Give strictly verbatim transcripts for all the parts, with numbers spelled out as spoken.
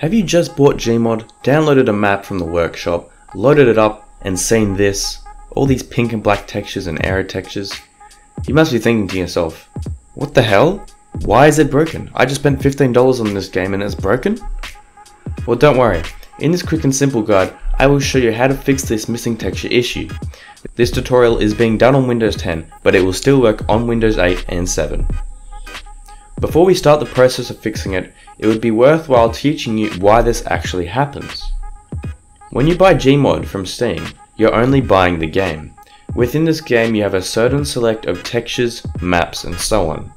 Have you just bought Gmod, downloaded a map from the workshop, loaded it up, and seen this? All these pink and black textures and error textures? You must be thinking to yourself, what the hell? Why is it broken? I just spent fifteen dollars on this game and it's broken? Well, don't worry. In this quick and simple guide, I will show you how to fix this missing texture issue. This tutorial is being done on Windows ten, but it will still work on Windows eight and seven. Before we start the process of fixing it, it would be worthwhile teaching you why this actually happens. When you buy Gmod from Steam, you're only buying the game. Within this game, you have a certain select of textures, maps, and so on.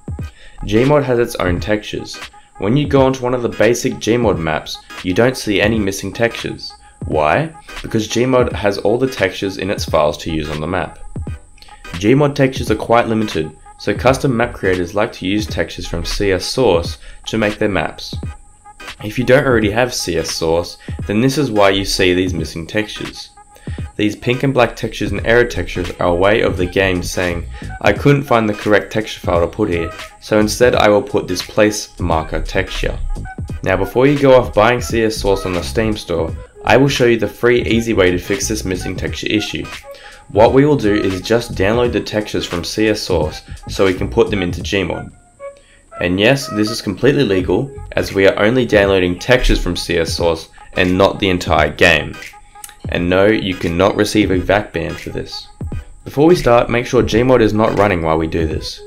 Gmod has its own textures. When you go onto one of the basic Gmod maps, you don't see any missing textures. Why? Because Gmod has all the textures in its files to use on the map. Gmod textures are quite limited, so custom map creators like to use textures from C S Source to make their maps. If you don't already have C S Source, then this is why you see these missing textures. These pink and black textures and error textures are a way of the game saying, I couldn't find the correct texture file to put here, so instead I will put this place marker texture. Now before you go off buying C S Source on the Steam store, I will show you the free easy way to fix this missing texture issue. What we will do is just download the textures from C S Source so we can put them into Gmod. And yes, this is completely legal as we are only downloading textures from C S Source and not the entire game. And no, you cannot receive a V A C ban for this. Before we start, make sure Gmod is not running while we do this.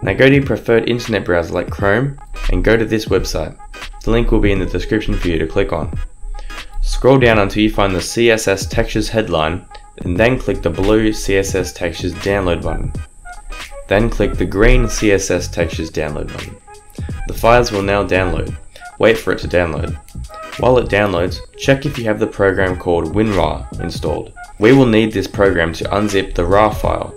Now go to your preferred internet browser like Chrome and go to this website. The link will be in the description for you to click on. Scroll down until you find the C S S Textures headline and then click the blue C S S Textures download button. Then click the green C S S Textures download button. The files will now download. Wait for it to download. While it downloads, check if you have the program called WinRAR installed. We will need this program to unzip the RAR file.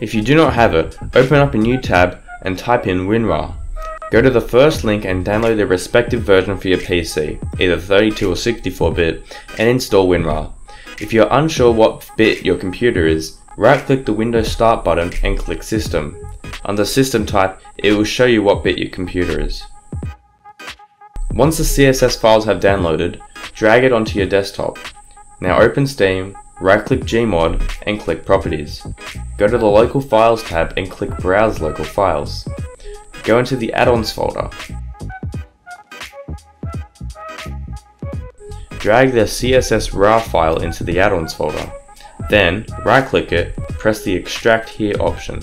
If you do not have it, open up a new tab and type in WinRAR. Go to the first link and download the respective version for your P C, either thirty-two or sixty-four bit, and install WinRAR. If you are unsure what bit your computer is, right click the Windows Start button and click System. Under System Type, it will show you what bit your computer is. Once the C S S files have downloaded, drag it onto your desktop. Now open Steam, right-click Gmod, and click Properties. Go to the Local Files tab and click Browse Local Files. Go into the Add-ons folder. Drag the C S S RAR file into the Add-ons folder. Then, right-click it, press the Extract Here option.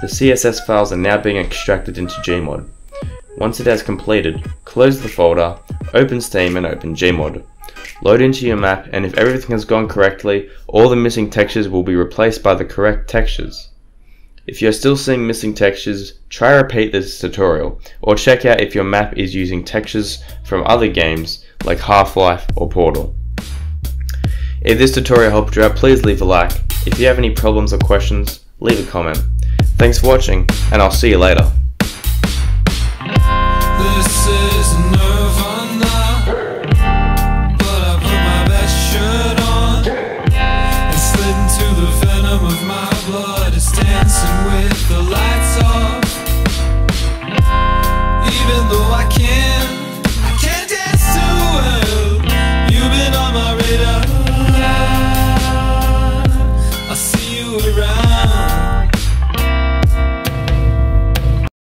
The C S S files are now being extracted into Gmod. Once it has completed, close the folder, open Steam and open Gmod. Load into your map, and if everything has gone correctly, all the missing textures will be replaced by the correct textures. If you are still seeing missing textures, try repeat this tutorial, or check out if your map is using textures from other games like Half-Life or Portal. If this tutorial helped you out, please leave a like. If you have any problems or questions, leave a comment. Thanks for watching, and I'll see you later.